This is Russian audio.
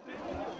4.